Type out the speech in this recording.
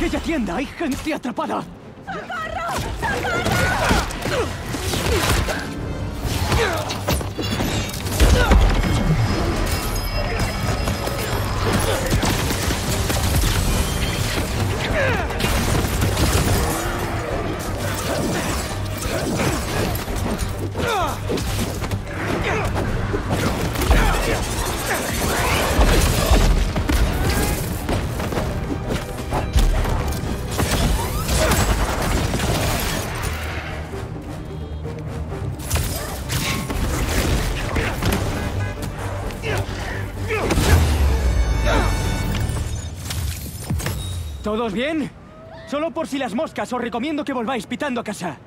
aquella tienda hay gente atrapada. ¡Socorro! ¿Todos bien? Solo por si las moscas, os recomiendo que volváis pitando a casa.